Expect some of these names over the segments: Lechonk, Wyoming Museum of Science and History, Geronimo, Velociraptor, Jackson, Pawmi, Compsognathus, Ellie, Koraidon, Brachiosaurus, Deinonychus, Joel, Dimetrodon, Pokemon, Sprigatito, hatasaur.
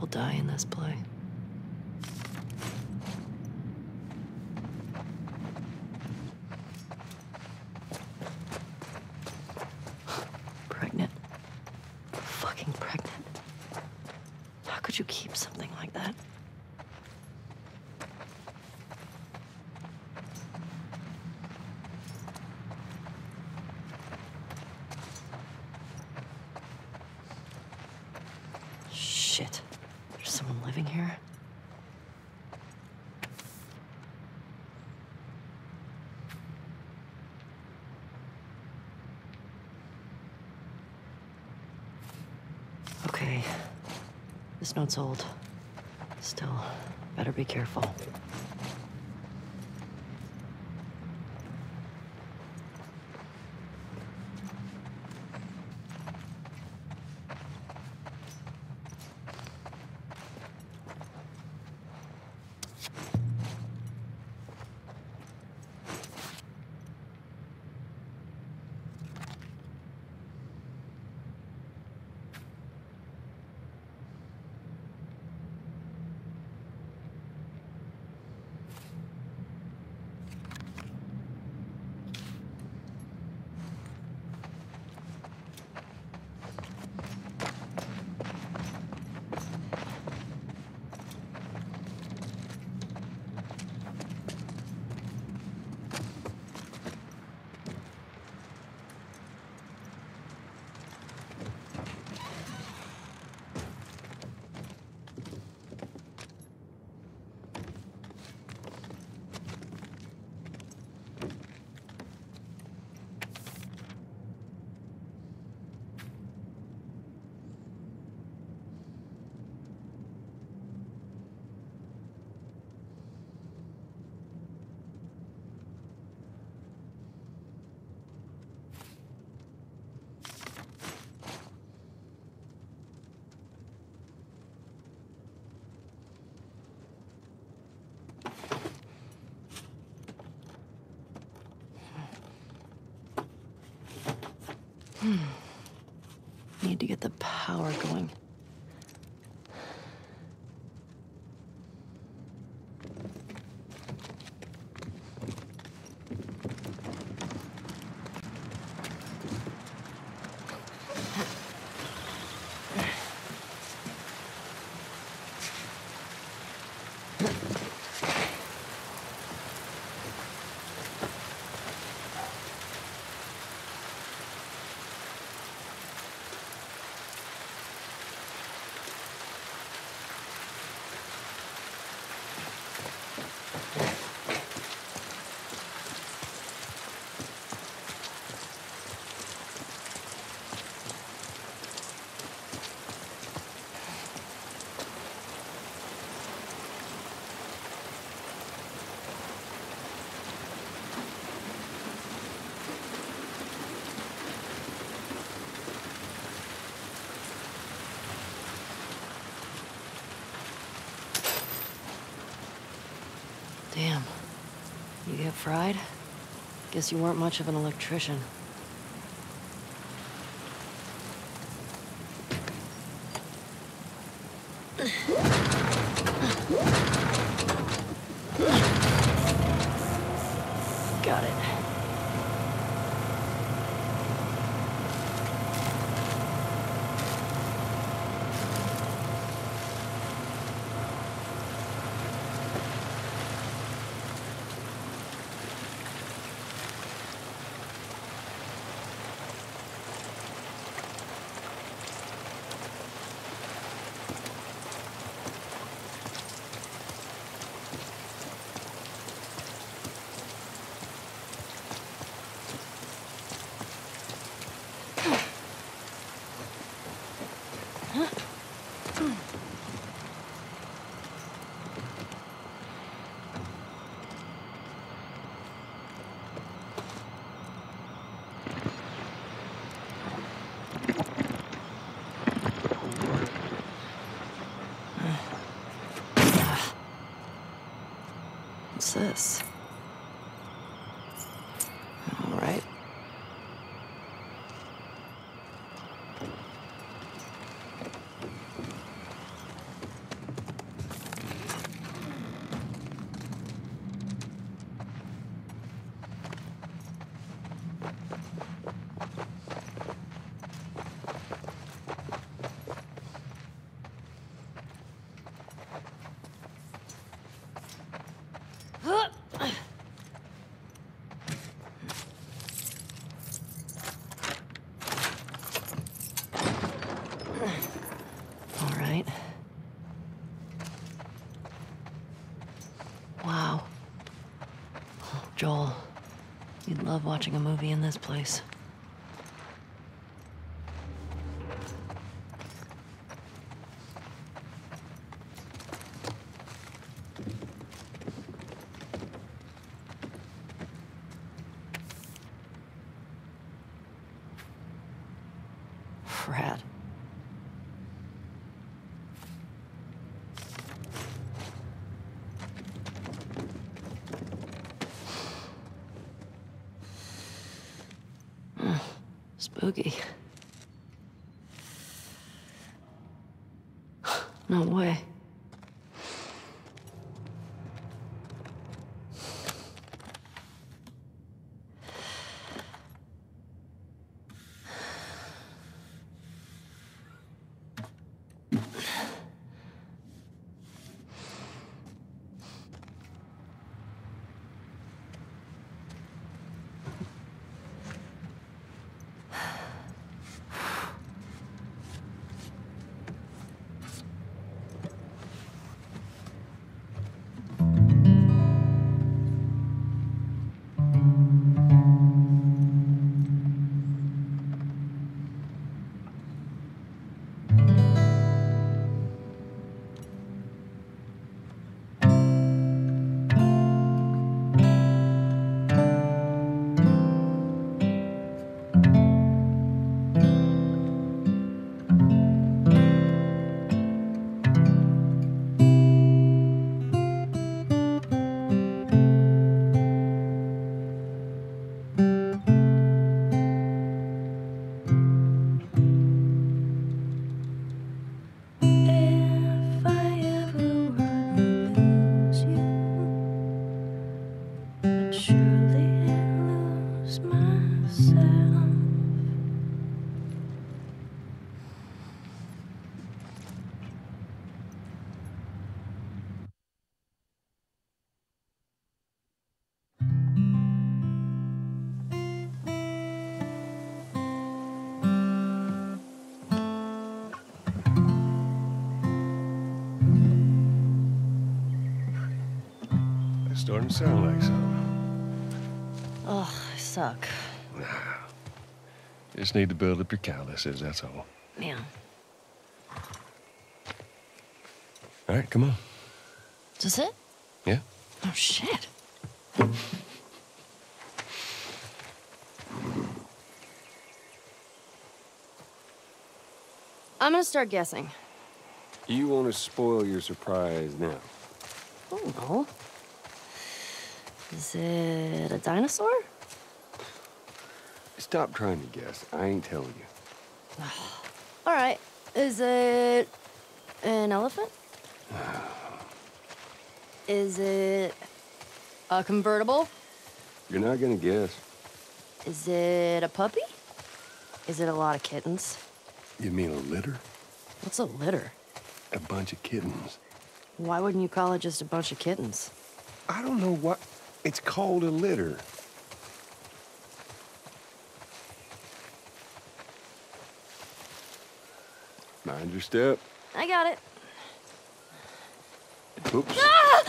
people die in this play. Pregnant. Fucking pregnant. How could you keep something like that? This note's old. Still, better be careful. Need to get the power going. Damn. You get fried? Guess you weren't much of an electrician. Got it. What's this? All right. Joel, you'd love watching a movie in this place. Rat. Spooky. No way. Starting to sound like something. Oh, I suck. Nah. Just need to build up your calluses, that's all. Yeah. All right, come on. Is this it? Yeah. Oh, shit. I'm gonna start guessing. You want to spoil your surprise now? Oh, no. Is it a dinosaur? Stop trying to guess. I ain't telling you. All right. Is it an elephant? Is it a convertible? You're not gonna guess. Is it a puppy? Is it a lot of kittens? You mean a litter? What's a litter? A bunch of kittens. Why wouldn't you call it just a bunch of kittens? I don't know what... It's called a litter. Mind your step. I got it. Oops. Ah!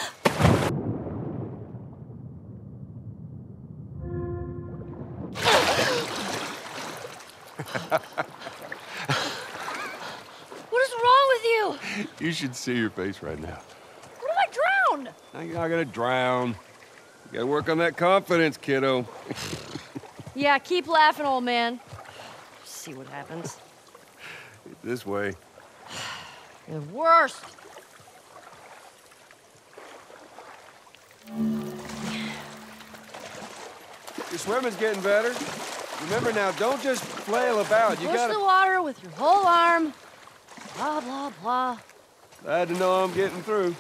What is wrong with you? You should see your face right now. What if I drown? No, you're not gonna drown. You gotta work on that confidence, kiddo. Yeah, keep laughing, old man. See what happens. This way. The worst. Your swimming's getting better. Remember now, don't just flail about. You gotta... Push the water with your whole arm. Blah, blah, blah. Glad to know I'm getting through.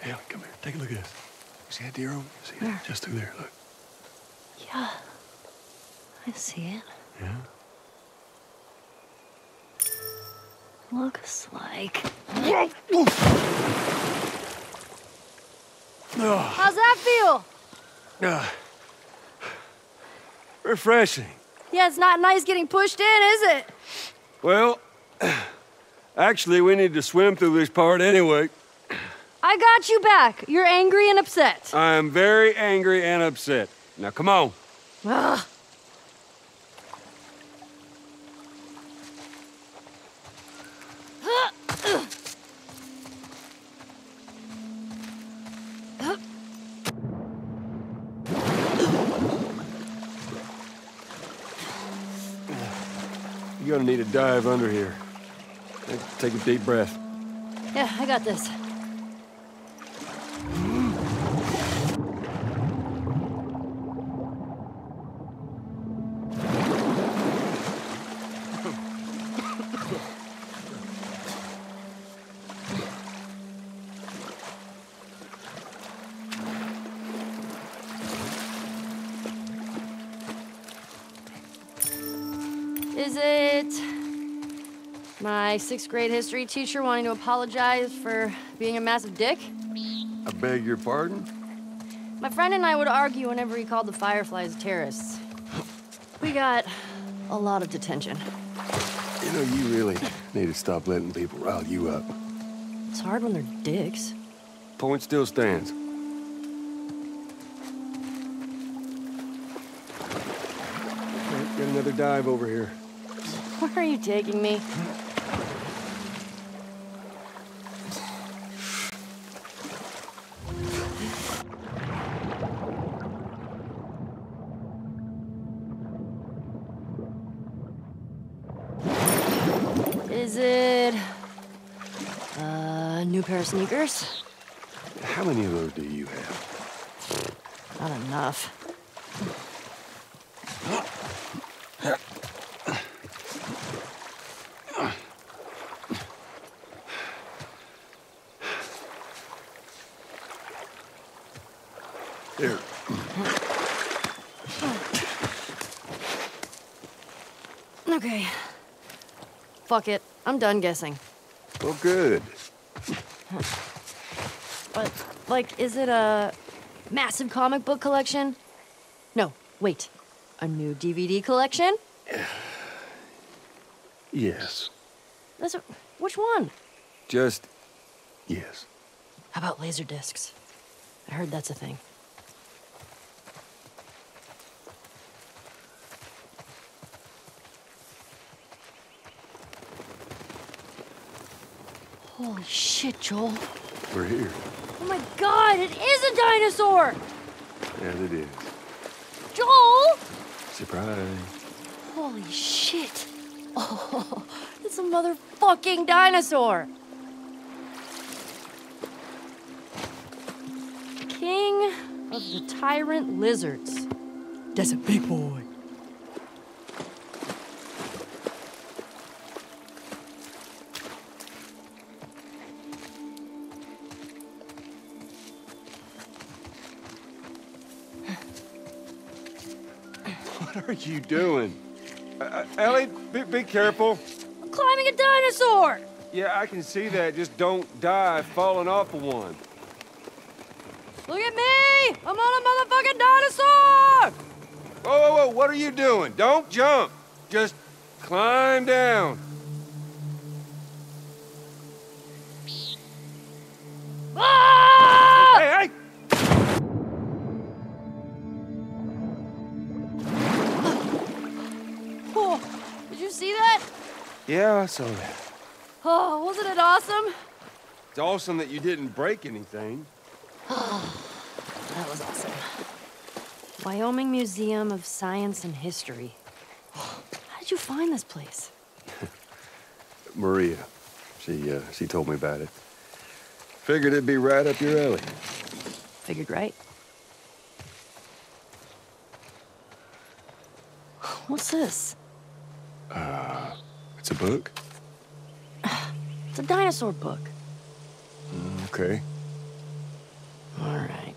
Ellie, come here. Take a look at this. See that deer over? See that? Just through there, look. Yeah. I see it. Yeah? Looks like... How's that feel? Refreshing. Yeah, it's not nice getting pushed in, is it? Well, actually, we need to swim through this part anyway. I got you back. You're angry and upset. I am very angry and upset. Now, come on. Ugh. You're gonna need a dive under here. Take a deep breath. Yeah, I got this. Is it my sixth grade history teacher wanting to apologize for being a massive dick? I beg your pardon? My friend and I would argue whenever he called the Fireflies terrorists. We got a lot of detention. You know, you really need to stop letting people rile you up. It's hard when they're dicks. Point still stands. Get another dive over here. Where are you taking me? Is it a new pair of sneakers? How many of those do you have? Not enough. There. Okay. Fuck it. I'm done guessing. Well, good. But, like, is it a massive comic book collection? No, wait. A new DVD collection? Yes. That's a, which one? Just yes. How about laser discs? I heard that's a thing. Holy shit, Joel. We're here. Oh my God, it is a dinosaur! Yeah, it is. Joel! Surprise. Holy shit. Oh, it's a motherfucking dinosaur. King of the tyrant lizards. That's a big boy. What are you doing? Ellie, be careful. I'm climbing a dinosaur! Yeah, I can see that. Just don't die falling off of one. Look at me! I'm on a motherfucking dinosaur! Whoa, whoa, whoa, what are you doing? Don't jump. Just climb down. Yeah, I saw that. Oh, wasn't it awesome? It's awesome that you didn't break anything. Oh, that was awesome. Wyoming Museum of Science and History. How did you find this place? Maria. She told me about it. Figured it'd be right up your alley. Figured right. What's this? It's a book? It's a dinosaur book. Okay. All right.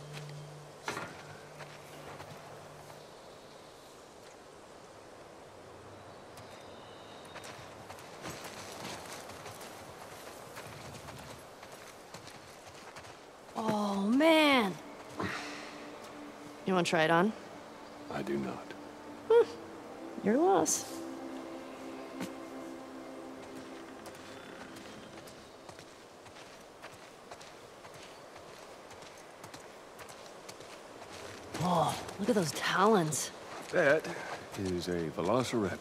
Oh, man. You want to try it on? I do not. Your loss. Look at those talons. That is a velociraptor.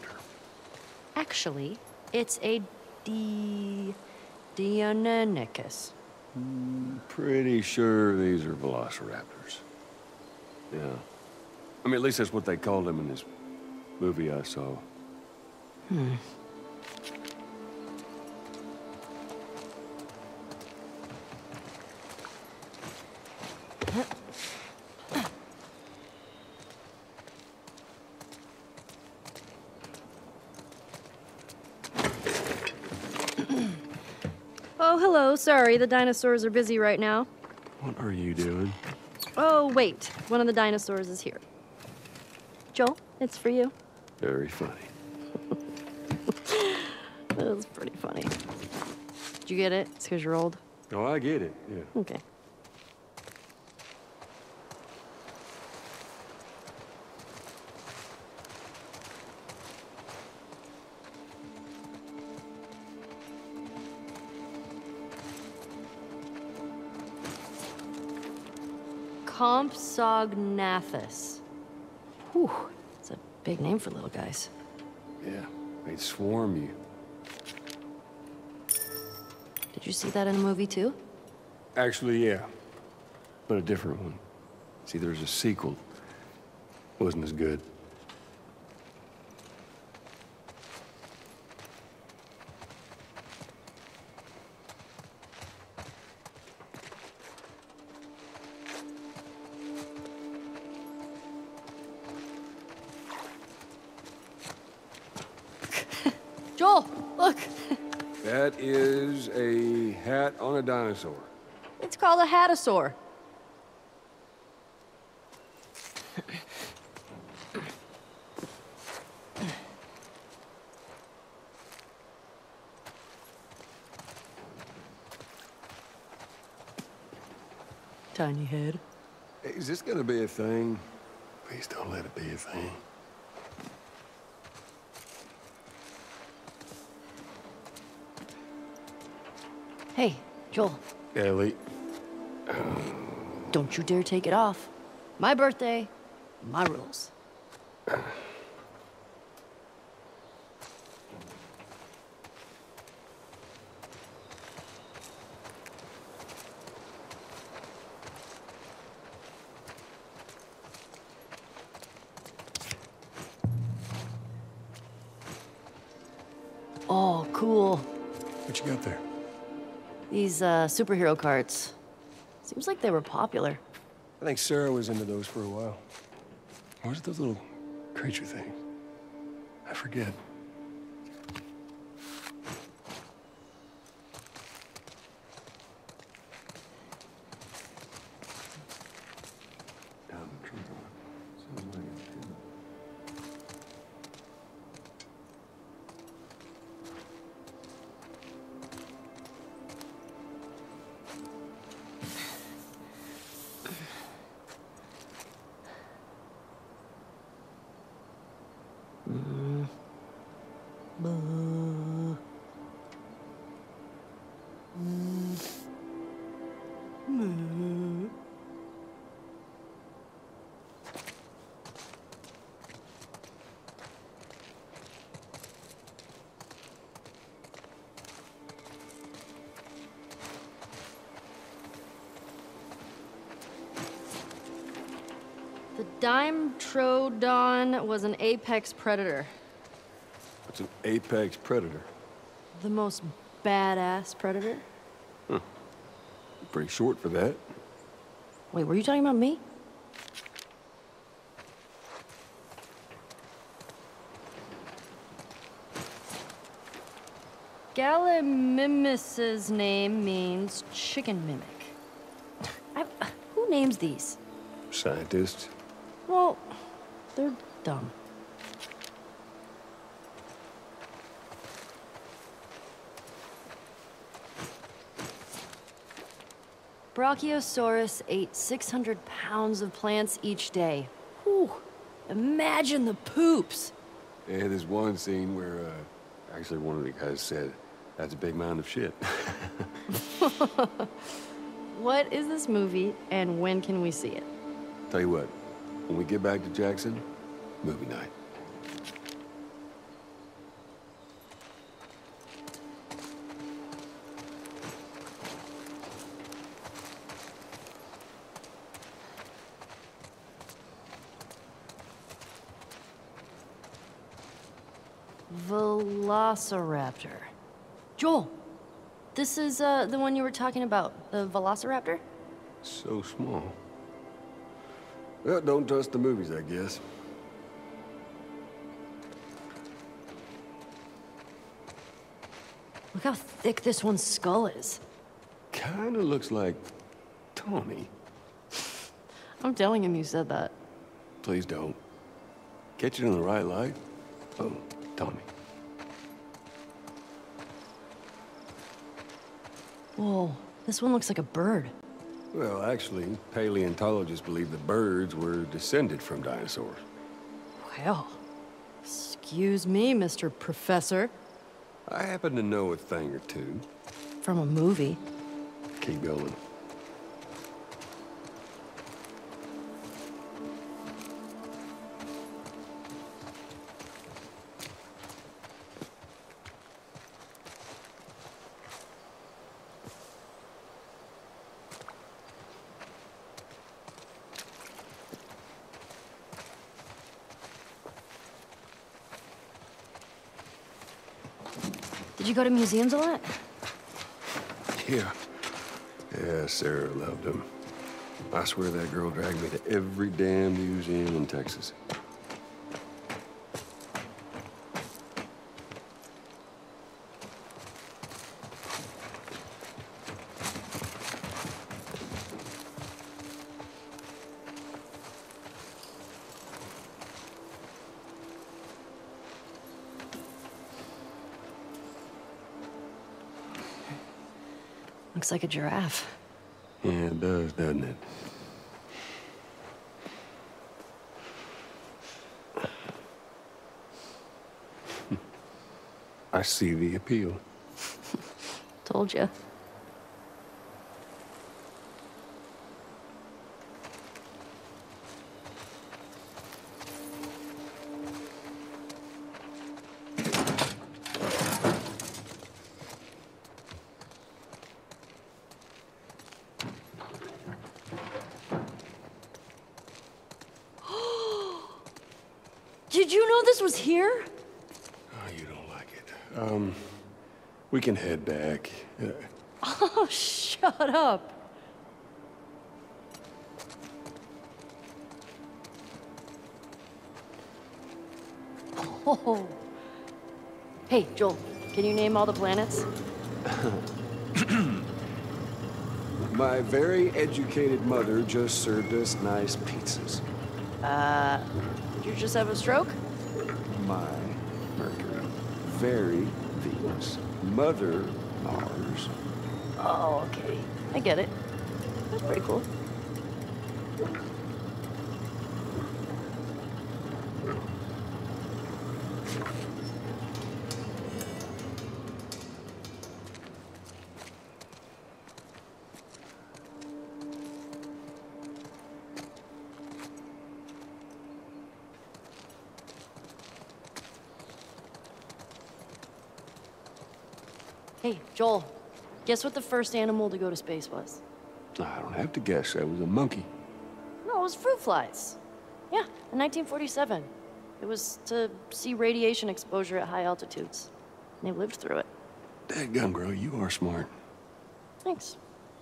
Actually, it's a Deinonychus. Pretty sure these are velociraptors. Yeah. I mean, at least that's what they called them in this movie I saw. Hmm. Oh, hello. Sorry, the dinosaurs are busy right now. What are you doing? Oh, wait. One of the dinosaurs is here. Joel, it's for you. Very funny. That was pretty funny. Did you get it? It's because you're old. Oh, I get it, yeah. Okay. Compsognathus. Whew, it's a big name for little guys. Yeah, they'd swarm you. Did you see that in a movie too? Actually, yeah, but a different one. See, there's a sequel. Wasn't as good. Joel, look. That is a hat on a dinosaur. It's called a hatasaur. Tiny head. Is this gonna be a thing? Please don't let it be a thing. Hey, Joel. Ellie. Don't you dare take it off. My birthday, my rules. Oh, cool. What you got there? These superhero carts. Seems like they were popular. I think Sarah was into those for a while. What was those little creature things? I forget. The Dimetrodon was an apex predator. What's an apex predator? The most badass predator. Huh. Pretty short for that. Wait, were you talking about me? Gallimimus's name means chicken mimic. Who names these? Scientists. Well, they're dumb. Brachiosaurus ate 600 pounds of plants each day. Whew, imagine the poops. Yeah, there's one scene where actually one of the guys said, that's a big mound of shit. What is this movie and when can we see it? Tell you what. When we get back to Jackson, movie night. Velociraptor. Joel, this is the one you were talking about, the Velociraptor? So small. Well, don't trust the movies, I guess. Look how thick this one's skull is. Kinda looks like Tommy. I'm telling him you said that. Please don't. Catch it in the right light. Oh, Tommy. Whoa, this one looks like a bird. Well, actually, paleontologists believe that birds were descended from dinosaurs. Well, excuse me, Mr. Professor. I happen to know a thing or two. From a movie. Keep going. Did you go to museums a lot? Yeah, Sarah loved them. I swear that girl dragged me to every damn museum in Texas. Looks like a giraffe. Yeah, it does, doesn't it? I see the appeal. Told you. Did you know this was here? Oh, you don't like it. We can head back. Oh, shut up. Oh. Hey, Joel, can you name all the planets? My very educated mother just served us nice pizzas. Did you just have a stroke? My Mercury. Very Venus. Mother Mars. Oh, okay. I get it. That's pretty cool. Hey, Joel, guess what the first animal to go to space was? I don't have to guess. That was a monkey. No, it was fruit flies. Yeah, in 1947. It was to see radiation exposure at high altitudes. And they lived through it. Dadgum, girl, you are smart. Thanks.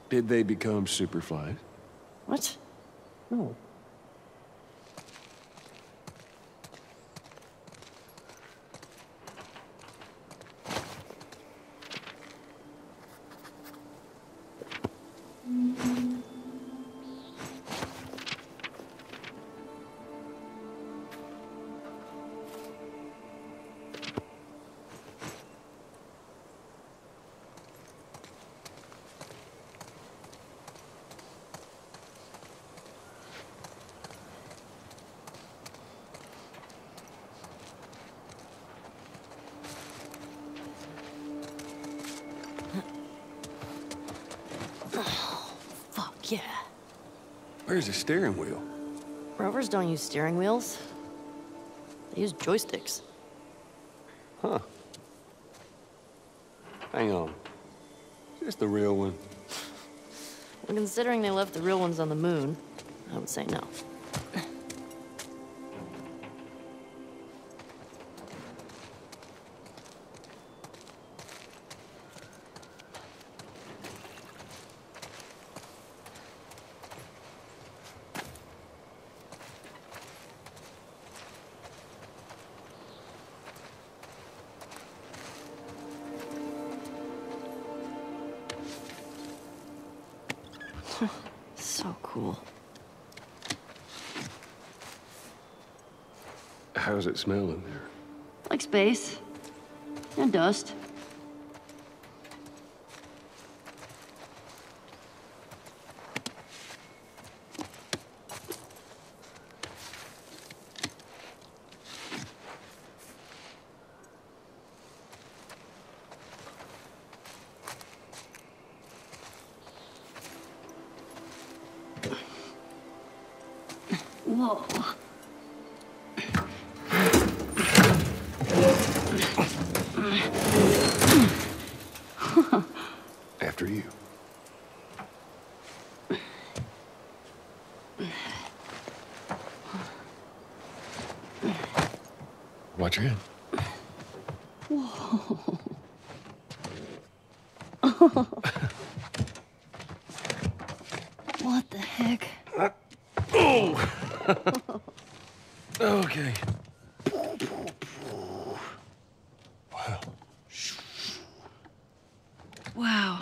Did they become super flies? What? No. Yeah. Where's the steering wheel? Rovers don't use steering wheels. They use joysticks. Huh. Hang on. Is this the real one? Well, considering they left the real ones on the moon, I would say no. So cool. How's it smell in there? Like space. And dust. Whoa. After you. Watch your hand. Whoa. What the heck? Oh! Okay. Wow. Wow.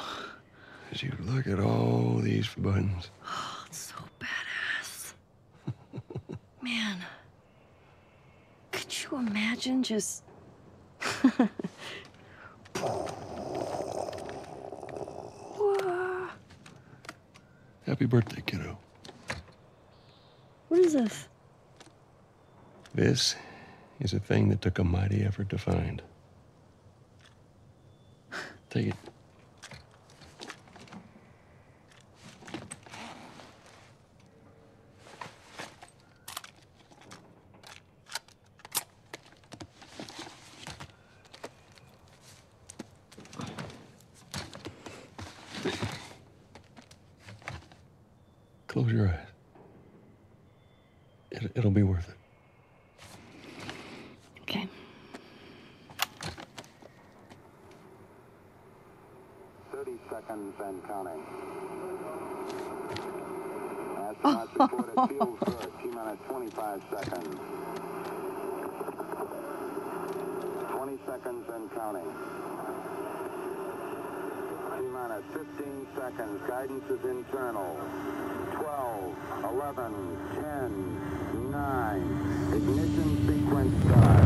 As you look at all these buttons. Oh, it's so badass. Man. Could you imagine just... Happy birthday, kiddo. What is this? This is a thing that took a mighty effort to find. Take it. Close your eyes. It'll be worth it. Okay. "30 seconds and counting. Astronauts reported field for 2 minutes, 25 seconds. 20 seconds and counting. 2 minutes, 15 seconds. Guidance is internal. 12, 11, 10, 9. Ignition sequence start.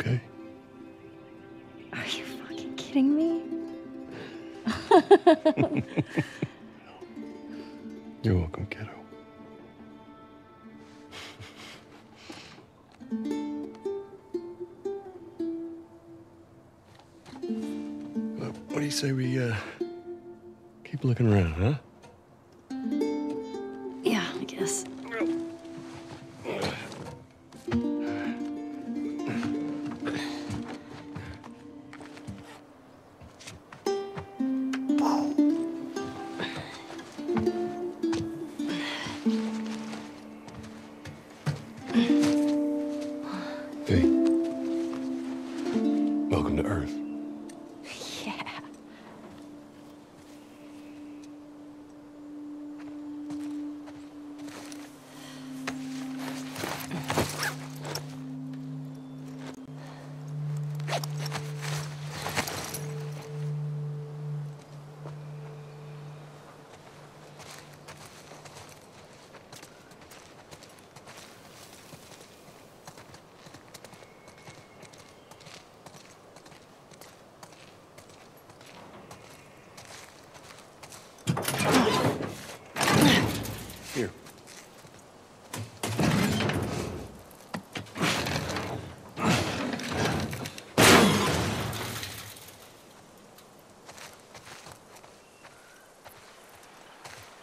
Okay. Are you fucking kidding me? You're welcome, kiddo. What do you say we keep looking around, huh? Yeah, I guess. Yeah.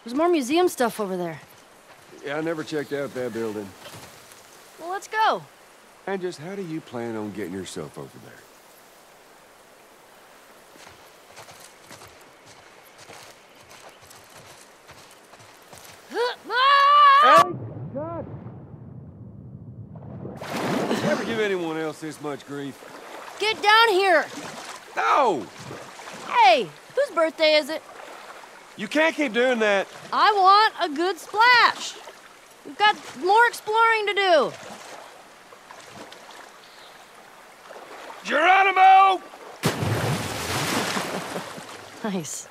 There's more museum stuff over there. Yeah, I never checked out that building. Well, let's go. And just how do you plan on getting yourself over there? God! Never give anyone else this much grief. Get down here! No! Hey, whose birthday is it? You can't keep doing that. I want a good splash. We've got more exploring to do. Geronimo! Nice.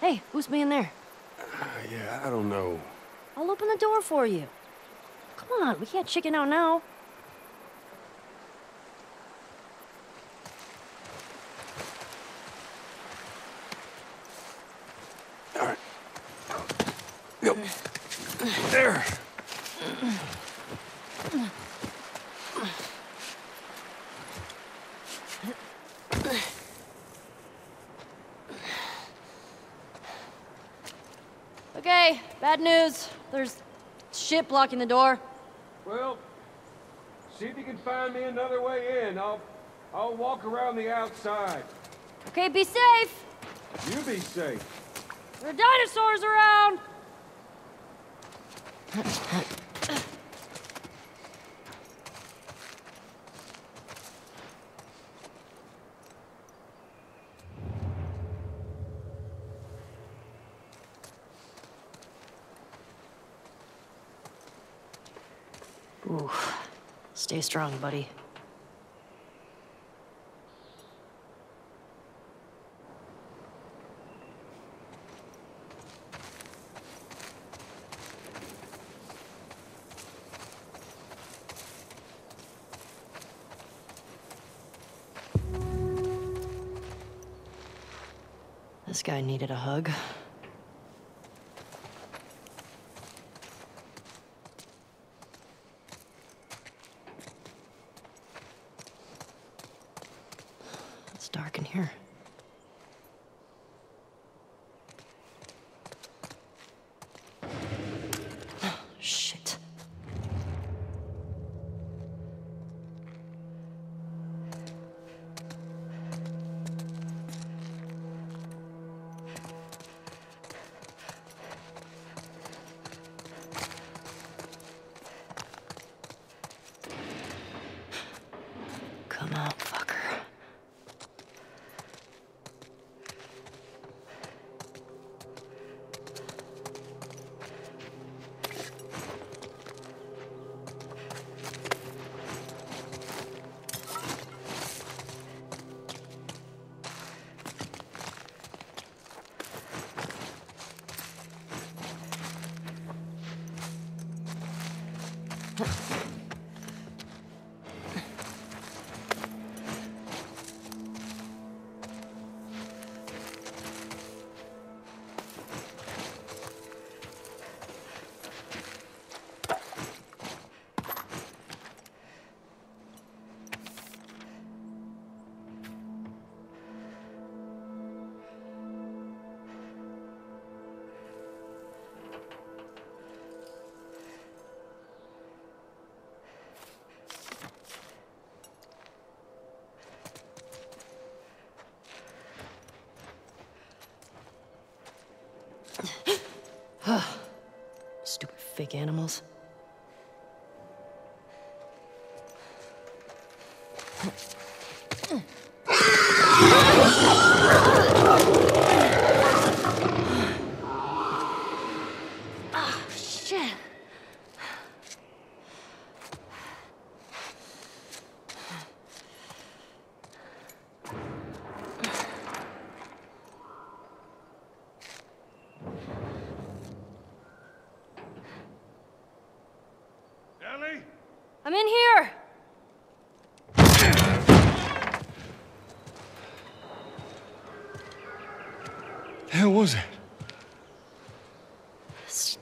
Hey, who's me in there? Yeah, I don't know. I'll open the door for you. Come on, we can't chicken out now. All right. Go. There. Okay, bad news. There's shit blocking the door. Well, see if you can find me another way in. I'll walk around the outside. Okay, be safe. You be safe. There are dinosaurs around. Ooh. Stay strong, buddy. This guy needed a hug. Dark in here. Oh, shit. Come out, fucker. Stupid fake animals.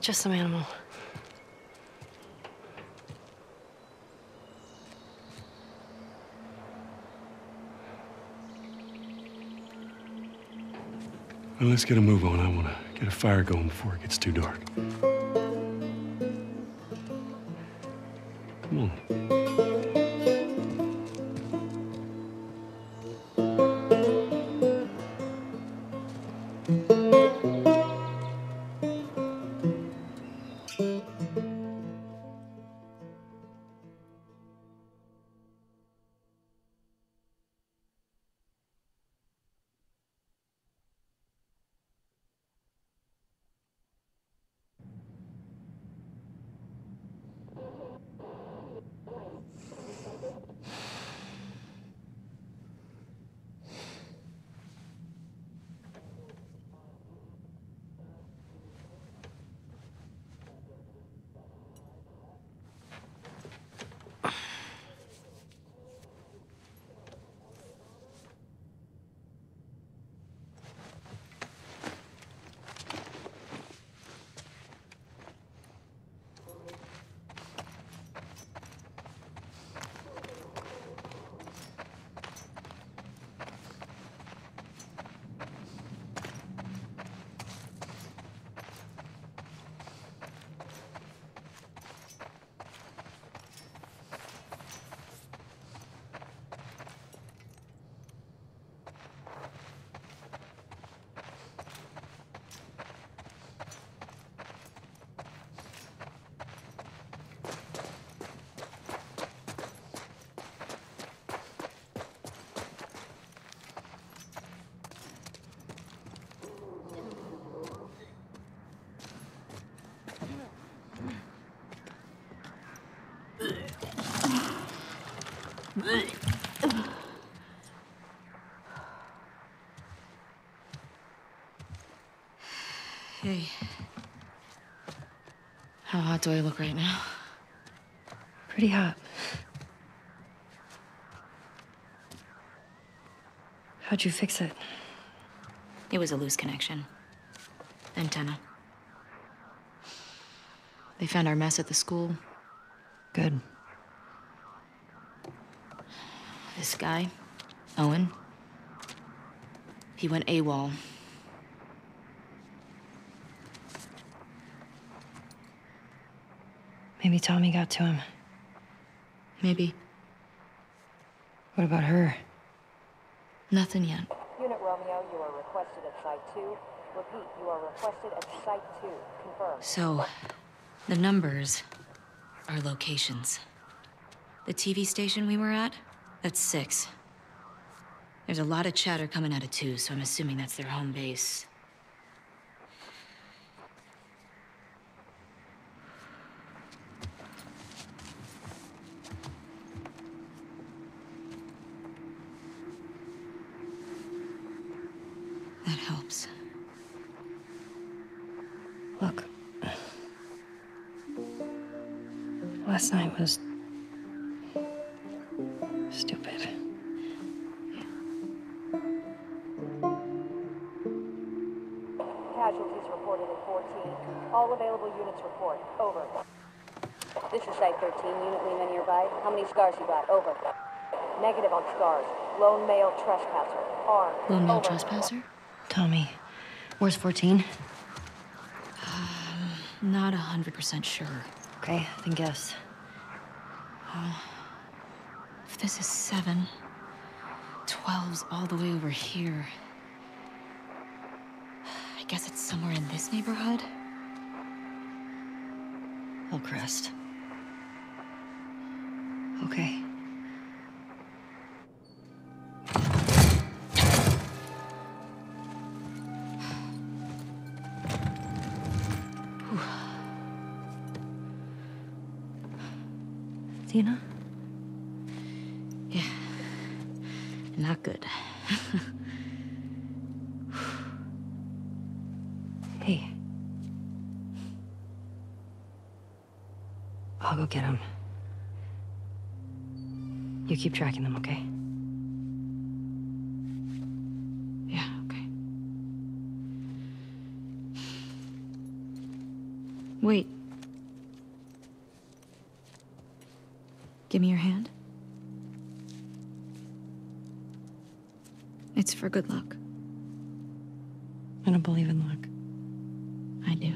Just some animal. Well, let's get a move on. I want to get a fire going before it gets too dark. Come on. Hey. How hot do I look right now? Pretty hot. How'd you fix it? It was a loose connection. Antenna. They found our mess at the school. Good. This guy, Owen, he went AWOL. Maybe Tommy got to him. Maybe. What about her? Nothing yet. Unit Romeo, you are requested at Site 2. Repeat, you are requested at Site 2. Confirm. So, the numbers are locations. The TV station we were at? That's 6. There's a lot of chatter coming out of 2, so I'm assuming that's their home base. That helps. Look. Last night was... stupid. Casualties reported at 14. All available units report. Over. This is Site 13. Unit Lima nearby. How many scars you got? Over. Negative on scars. Lone male trespasser. Armed. Lone male trespasser? Tommy, where's 14? Not 100% sure. Okay, then guess. This is 7. 12's all the way over here. I guess it's somewhere in this neighborhood. Hillcrest. Okay. Tina? Yeah. Not good. Hey. I'll go get him. You keep tracking them, okay? Yeah, okay. Wait. Give me your hand. It's for good luck. I don't believe in luck. I do.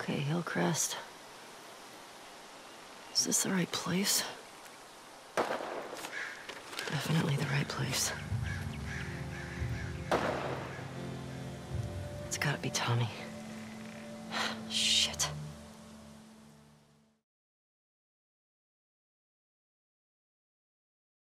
Okay, Hillcrest. Is this the right place? Definitely the right place. It's gotta be Tommy.